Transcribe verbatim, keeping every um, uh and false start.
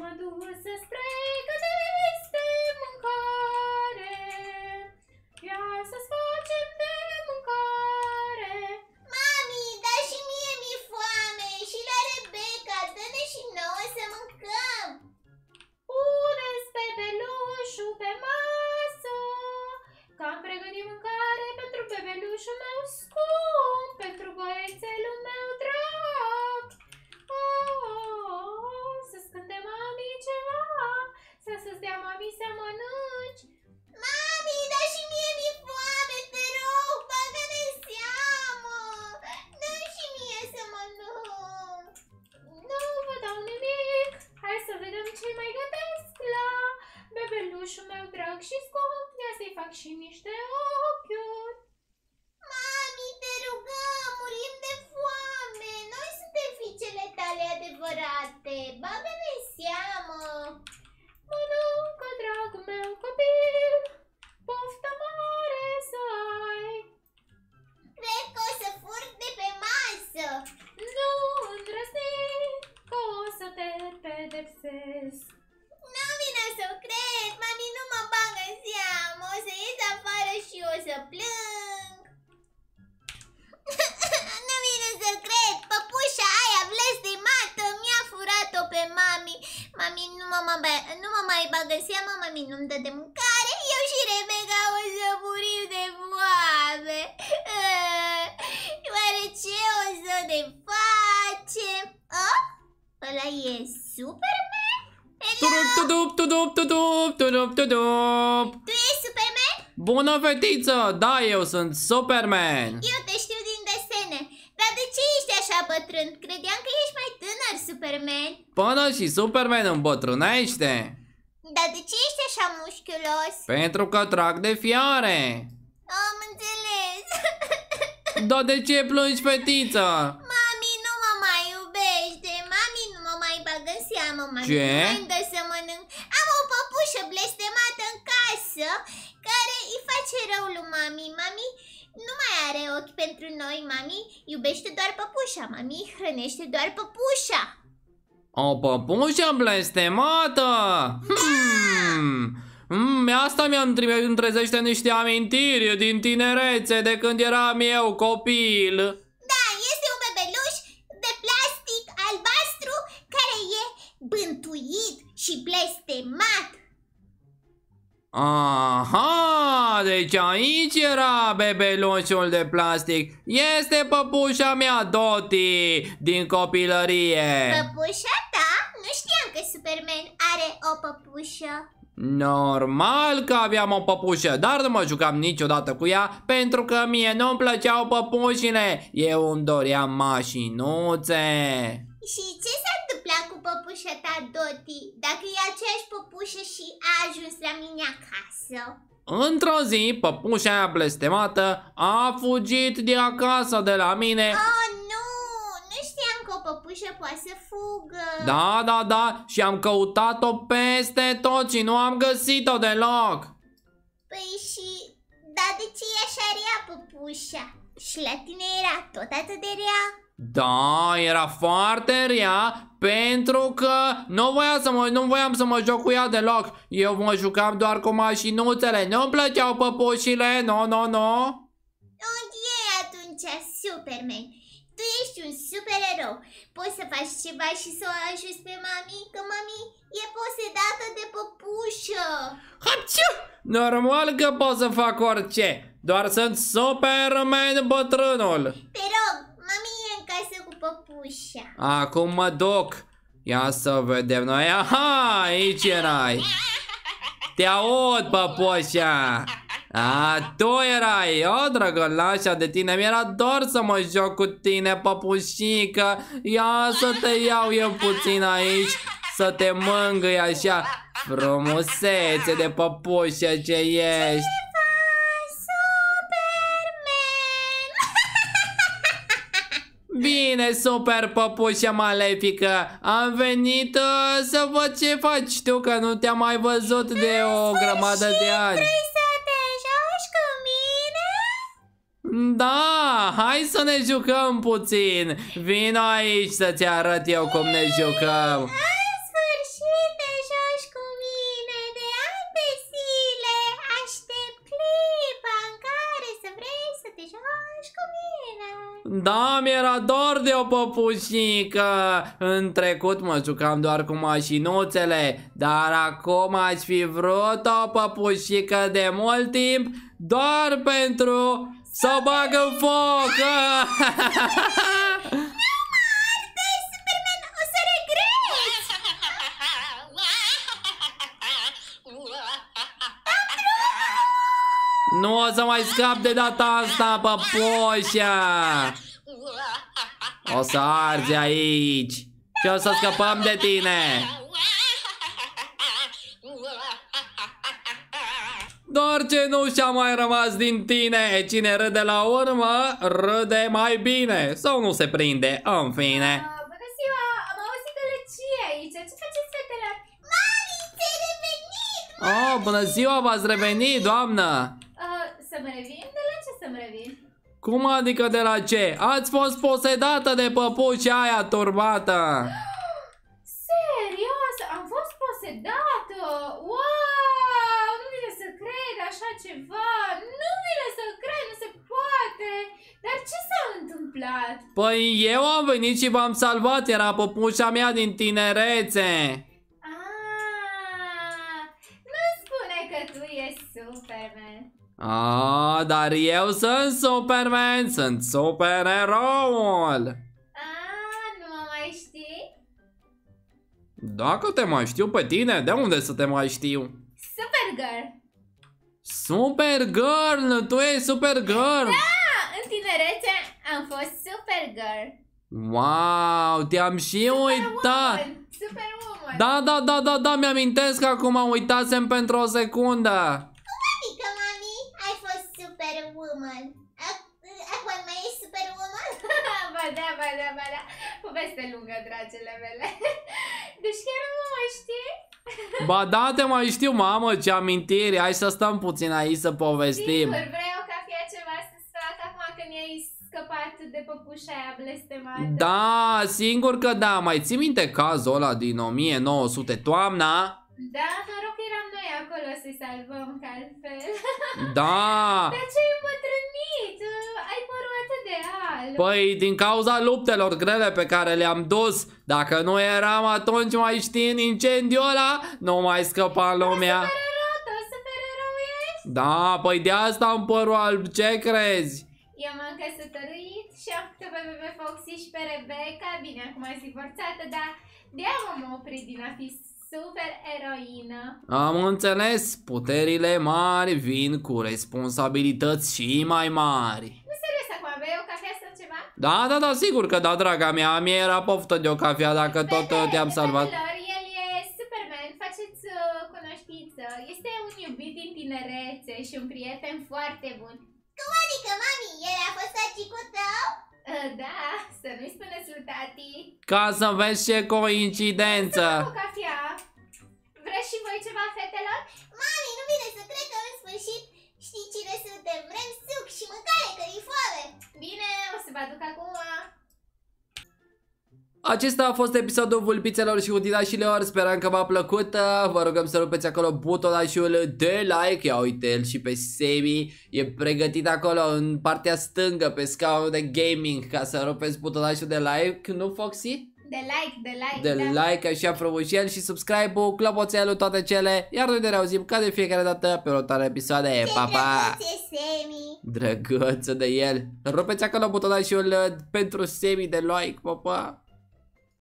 mă duc spre gătești de mâncare. Ia să-ți facem de mâncare. Mami, da și mie mi-e foame și la Rebecca, dă-ne și nouă să mâncăm. Pune-ți pe bebelușul pe masă, că am pregătit mâncare pentru bebelușul meu scump, pentru băiețelul meu drag. Oh, oh, oh, oh, să-ți cânte mami ceva, să să-ți dea mami să mănânci. Mami, da și mie mi-e foame, te rog, bagă de seamă. Dă și mie să mănânc. Nu vă dau nimic, hai să vedem ce mai gătesc la bebelușul meu drag și scump. Ia să-i fac și niște ochiuri. Mami, te rugăm, murim de foame. Noi suntem fiicele tale adevărate, bagă-ne seamă. Mănâncă, dragul meu copil, poftă mare să ai. Cred că o să fur de pe masă. Nu îndrăzni, că o să te pedepsesc. Nu vine să cred, mami nu mă bagă în seamă, o să ies afară și o să plâng. Nu vine să cred, păpușa aia blestemată mi-a furat-o pe mami. Mami nu mă, mă, nu mă mai bagă seama, mami nu-mi dă de mâncare, eu și Rebecca o să murim de foame. Oare ce o să ne facem? Oh, ăla e Superman? Tudup, tudup, tudup, tudup, tudup. Tu ești Superman? Bună fetiță, da, eu sunt Superman. Eu te știu din desene, dar de ce ești așa bătrân? Credeam că ești mai tânăr, Superman. Până și Superman îmbătrânește. Dar de ce ești așa mușchiulos? Pentru că trag de fiare. Am înțeles. Dar de ce plângi, fetiță? Mami nu mă mai iubește, mami nu mă mai bagă în seamă, mami ce? Nu mai-mi dă să mănânc. Am o păpușă blestemată în casă care îi face rău lui mami. Mami nu mai are ochi pentru noi, mami iubește doar păpușa, mami hrănește doar păpușa. O păpușă blestemată! Hmm. Mm, asta mi-am trimis, îmi trezește niște amintiri din tinerețe, de când eram eu copil. Da, este un bebeluș de plastic albastru care e bântuit și blestemat. Aha, deci aici era bebelușul de plastic. Este păpușa mea, Doti, din copilărie. Păpușa ta? Nu știam că Superman are o păpușă. Normal că aveam o păpușă, dar nu mă jucam niciodată cu ea, pentru că mie nu-mi plăceau păpușile. Eu îmi doream mașinuțe. Și ce s-a întâmplat cu păpușa ta, Doti, dacă e aceeași păpușă și a ajuns la mine acasă? Într-o zi, păpușa aia blestemată a fugit de acasă de la mine. Oh, nu! Nu știam că o păpușă poate să fugă. Da, da, da, și am căutat-o peste tot și nu am găsit-o deloc. Păi și, da, de ce e așa rea păpușa? Și la tine era tot atât de rea? Da, era foarte rea, pentru că nu voiam să mă, nu voiam să mă joc cu ea deloc. Eu mă jucam doar cu mașinuțele, nu-mi plăceau păpușile, no, no, no. Unde e atunci Superman? Tu ești un supererou, poți să faci ceva și să o ajuți pe mami, că mami e posedată de păpușă. Haciu! Normal că pot să fac orice, doar sunt Superman bătrânul. Te rog, mami e în casă cu păpușa. Acum mă duc, ia să vedem noi, aha, aici erai. Te aud, păpușa. A, tu erai, o drăgălașa de tine, mi-era dor să mă joc cu tine, păpușică. Ia să te iau eu puțin aici, să te mângâi așa, frumusețe de păpușă ce ești. Bine, super păpușă malefică, am venit uh, să văd ce faci, știu că nu te-am mai văzut de o grămadă de ani. Da, hai să ne jucăm puțin. Vino aici să-ți arăt eu cum ne jucăm. În sfârșit Da, mi-era dor de o păpușică. În trecut mă jucam doar cu mașinuțele, dar acum aș fi vrut o păpușică de mult timp, doar pentru să o bag în foc. Nu o să mai scap de data asta, păpușa! O să arzi aici și o să scăpăm de tine! Doar ce nu și-a mai rămas din tine! Cine râde la urmă, râde mai bine! Sau nu se prinde, în fine! Bună ziua! Am auzit de lăcie aici! Ce faceți, fetele? Mami, ți-ai revenit! Oh, bună ziua, v-ați revenit, doamnă! Să-mi revin? De la ce să-mi revin? Cum adică de la ce? Ați fost posedată de păpușa aia turbată! Serios? Am fost posedată? Wow! Nu vine să cred așa ceva! Nu vine să cred, nu se poate! Dar ce s-a întâmplat? Păi eu am venit și v-am salvat, era păpușa mea din tinerețe! Ah, nu spune că tu ești Superman! Ah, dar eu sunt Superman, sunt supereroul. Ah, nu mă mai știi? Dacă te mai știu pe tine, de unde să te mai știu? Supergirl. Supergirl, tu ești Supergirl. Da, în tinerețe am fost Supergirl. Wow, te-am și uitat. Superwoman. Da, da, da, da, da, mi-amintesc că acum uitasem pentru o secundă. Superwoman. Acum mai ești Superwoman? Ba da, ba da, ba da. Poveste lungă, dragile mele. Deci chiar nu mă mai știi? Ba da, te mai știu, mamă, ce amintiri. Hai să stăm puțin aici să povestim. Sigur, vreau ca fie ceva să-ți fac acum când i-ai scăpat de păpușa aia blestemată. Da, singur că da. Mai ții minte cazul ăla din o mie nouă sute toamna? Da, noroc eram noi acolo să-i salvăm, ca altfel. Da! Dar ce ai îmbătrânit? Ai părut atât de alb. Păi, din cauza luptelor grele pe care le-am dus. Dacă nu eram atunci, mai știi, în incendiul ăla, nu mai scăpa lumea. Da, supererou, tu supererou ești? Da, păi de asta am părut alb, ce crezi? Eu m-am căsătorit și am făcut-o pe bebe Foxy și pe Rebecca. Bine, acum e divorțată, dar de-aia m-am oprit din a fi super eroină. Am înțeles, puterile mari vin cu responsabilități și mai mari. Nu, serios, acum bei o cafea sau ceva? Da, da, da, sigur că da, draga mea, mie era poftă de o cafea dacă Fete, tot te-am salvat. Fetelor, el e Superman, faceți uh, cunoștință, este un iubit din tinerețe și un prieten foarte bun. Cum adică, mami, el a fost tacicul tău? Uh, da, să nu-i spuneți lui tati. Ca să vezi ce coincidență. Să fac o cafea. Vreți și voi ceva, fetelor? Mami, nu vine să cred că în sfârșit știi cine suntem. Vrem suc și mâncare, că e foame. Bine, o să vă aduc acum. Acesta a fost episodul vulpițelor și utilașilor. Speram că v-a plăcut. Vă rugăm să rupeți acolo butonașul de like. Ia uite-l și pe Semi. E pregătit acolo în partea stângă pe scaunul de gaming ca să rupeți butonașul de like. Nu, Foxy? De like, de like, de da. like, așa frumos, el și subscribe-ul, clopoțelul, toate cele. Iar noi ne reauzim ca de fiecare dată pe următoarele episoade. Pa, pa! Drăguță de el. Rupeți acolo butonașul pentru Semi de like, pa, pa!